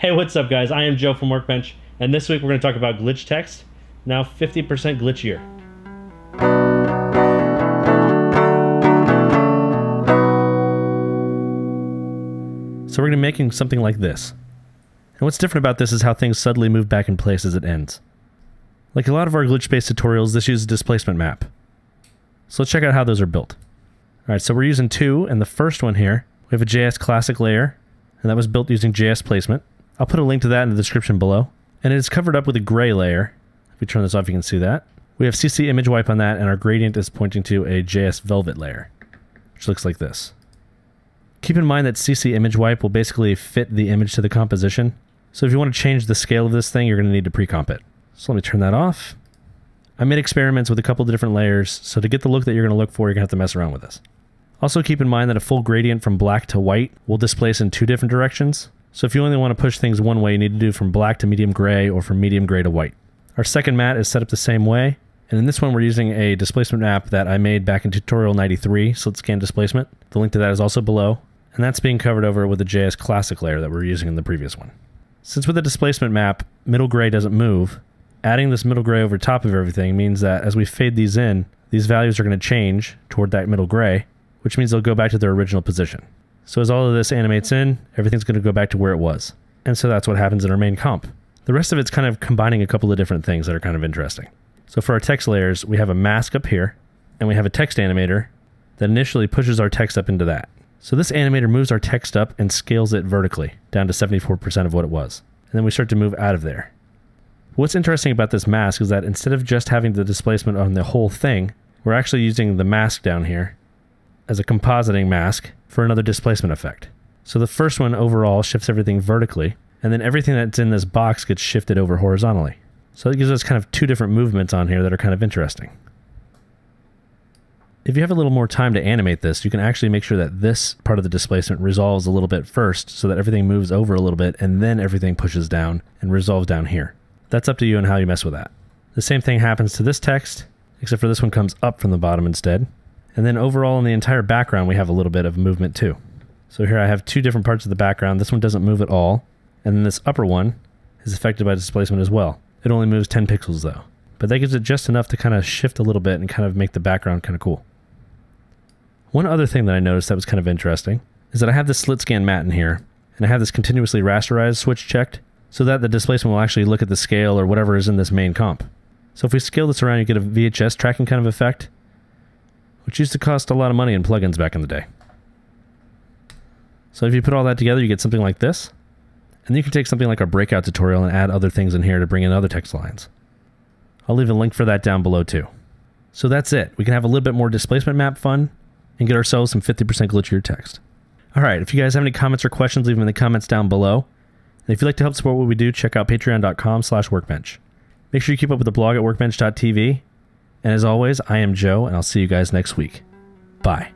Hey, what's up guys? I am Joe from Workbench, and this week we're going to talk about glitch text, now 50% glitchier. So we're going to be making something like this. And what's different about this is how things suddenly move back in place as it ends. Like a lot of our glitch-based tutorials, this uses a displacement map. So let's check out how those are built. Alright, so we're using two, and the first one here, we have a JS classic layer, and that was built using JS placement. I'll put a link to that in the description below. And it is covered up with a gray layer. If we turn this off, you can see that. We have CC Image Wipe on that, and our gradient is pointing to a JS Velvet layer, which looks like this. Keep in mind that CC Image Wipe will basically fit the image to the composition. So if you want to change the scale of this thing, you're going to need to pre-comp it. So let me turn that off. I made experiments with a couple of different layers, so to get the look that you're going to look for, you're going to have to mess around with this. Also keep in mind that a full gradient from black to white will displace in two different directions. So if you only want to push things one way, you need to do from black to medium gray or from medium gray to white. Our second mat is set up the same way. And in this one, we're using a displacement map that I made back in tutorial 93, slit-scan displacement. The link to that is also below. And that's being covered over with the JS classic layer that we were using in the previous one. Since with the displacement map, middle gray doesn't move, adding this middle gray over top of everything means that as we fade these in, these values are going to change toward that middle gray, which means they'll go back to their original position. So as all of this animates in, everything's going to go back to where it was. And so that's what happens in our main comp. The rest of it's kind of combining a couple of different things that are kind of interesting. So for our text layers, we have a mask up here, and we have a text animator that initially pushes our text up into that. So this animator moves our text up and scales it vertically, down to 74% of what it was. And then we start to move out of there. What's interesting about this mask is that instead of just having the displacement on the whole thing, we're actually using the mask down here as a compositing mask for another displacement effect. So the first one overall shifts everything vertically, and then everything that's in this box gets shifted over horizontally. So it gives us kind of two different movements on here that are kind of interesting. If you have a little more time to animate this, you can actually make sure that this part of the displacement resolves a little bit first so that everything moves over a little bit and then everything pushes down and resolves down here. That's up to you and how you mess with that. The same thing happens to this text, except for this one comes up from the bottom instead. And then overall in the entire background, we have a little bit of movement too. So here I have two different parts of the background. This one doesn't move at all. And then this upper one is affected by displacement as well. It only moves 10 pixels though. But that gives it just enough to kind of shift a little bit and kind of make the background kind of cool. One other thing that I noticed that was kind of interesting is that I have this slit scan mat in here, and I have this continuously rasterized switch checked so that the displacement will actually look at the scale or whatever is in this main comp. So if we scale this around, you get a VHS tracking kind of effect, which used to cost a lot of money in plugins back in the day. So if you put all that together, you get something like this. And you can take something like our breakout tutorial and add other things in here to bring in other text lines. I'll leave a link for that down below too. So that's it. We can have a little bit more displacement map fun and get ourselves some 50% glitchier text. All right, if you guys have any comments or questions, leave them in the comments down below. And if you'd like to help support what we do, check out patreon.com/workbench. Make sure you keep up with the blog at workbench.tv. And as always, I am Joe, and I'll see you guys next week. Bye.